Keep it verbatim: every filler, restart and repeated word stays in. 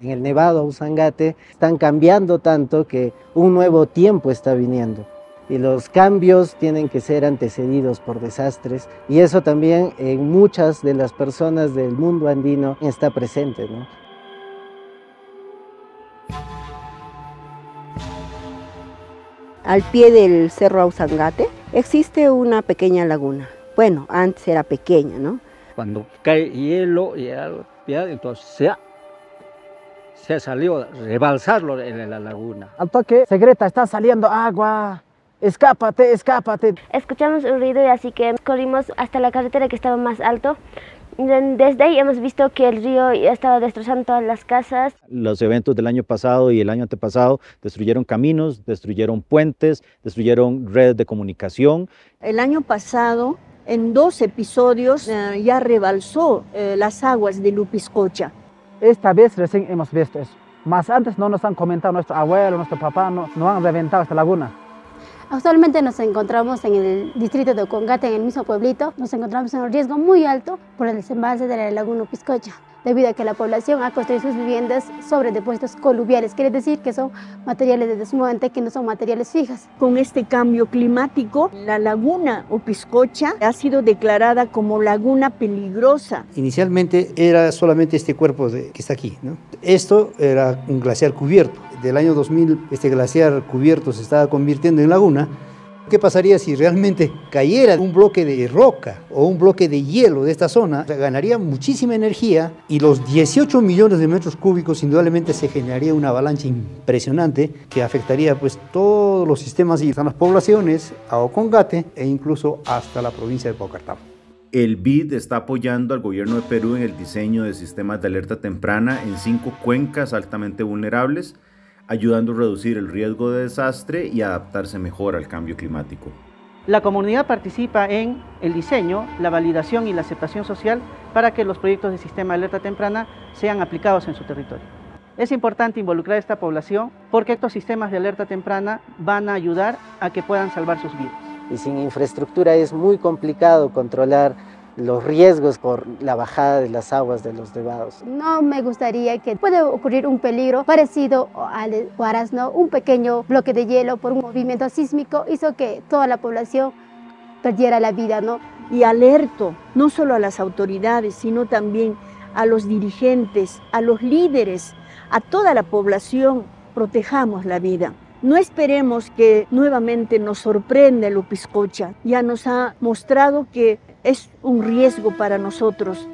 En el Nevado Ausangate están cambiando tanto que un nuevo tiempo está viniendo y los cambios tienen que ser antecedidos por desastres, y eso también en muchas de las personas del mundo andino está presente, ¿no? Al pie del cerro Ausangate existe una pequeña laguna. Bueno, antes era pequeña, ¿no? Cuando cae hielo, ya, ya entonces se ha se salió, rebalsarlo en la laguna. Al toque se grita, está saliendo agua, escápate, escápate. Escuchamos un ruido y así que corrimos hasta la carretera que estaba más alto. Desde ahí hemos visto que el río estaba destrozando todas las casas. Los eventos del año pasado y el año antepasado destruyeron caminos, destruyeron puentes, destruyeron redes de comunicación. El año pasado, en dos episodios, eh, ya rebalsó eh, las aguas de Lupiscocha. Esta vez recién hemos visto eso, más antes no nos han comentado, nuestro abuelo, nuestro papá, no, no han reventado esta laguna. Actualmente nos encontramos en el distrito de Ocongate, en el mismo pueblito, nos encontramos en un riesgo muy alto por el desembalse de la laguna Piscocha, debido a que la población ha construido sus viviendas sobre depósitos coluviales, quiere decir que son materiales de desmonte, que no son materiales fijas. Con este cambio climático, la laguna Lupiscocha ha sido declarada como laguna peligrosa. Inicialmente era solamente este cuerpo de, que está aquí, ¿no? Esto era un glaciar cubierto. Del año dos mil, este glaciar cubierto se estaba convirtiendo en laguna. ¿Qué pasaría si realmente cayera un bloque de roca o un bloque de hielo de esta zona? Ganaría muchísima energía y los dieciocho millones de metros cúbicos indudablemente se generaría una avalancha impresionante que afectaría pues todos los sistemas y las poblaciones, a Ocongate e incluso hasta la provincia de Paucartambo. El B I D está apoyando al gobierno de Perú en el diseño de sistemas de alerta temprana en cinco cuencas altamente vulnerables, ayudando a reducir el riesgo de desastre y adaptarse mejor al cambio climático. La comunidad participa en el diseño, la validación y la aceptación social para que los proyectos de sistema de alerta temprana sean aplicados en su territorio. Es importante involucrar a esta población porque estos sistemas de alerta temprana van a ayudar a que puedan salvar sus vidas. Y sin infraestructura es muy complicado controlar los riesgos por la bajada de las aguas de los nevados. No me gustaría que pueda ocurrir un peligro parecido al Guaras, ¿no? Un pequeño bloque de hielo por un movimiento sísmico hizo que toda la población perdiera la vida, ¿no? Y alerto, no solo a las autoridades, sino también a los dirigentes, a los líderes, a toda la población, protejamos la vida. No esperemos que nuevamente nos sorprenda Lupiscocha, ya nos ha mostrado que es un riesgo para nosotros.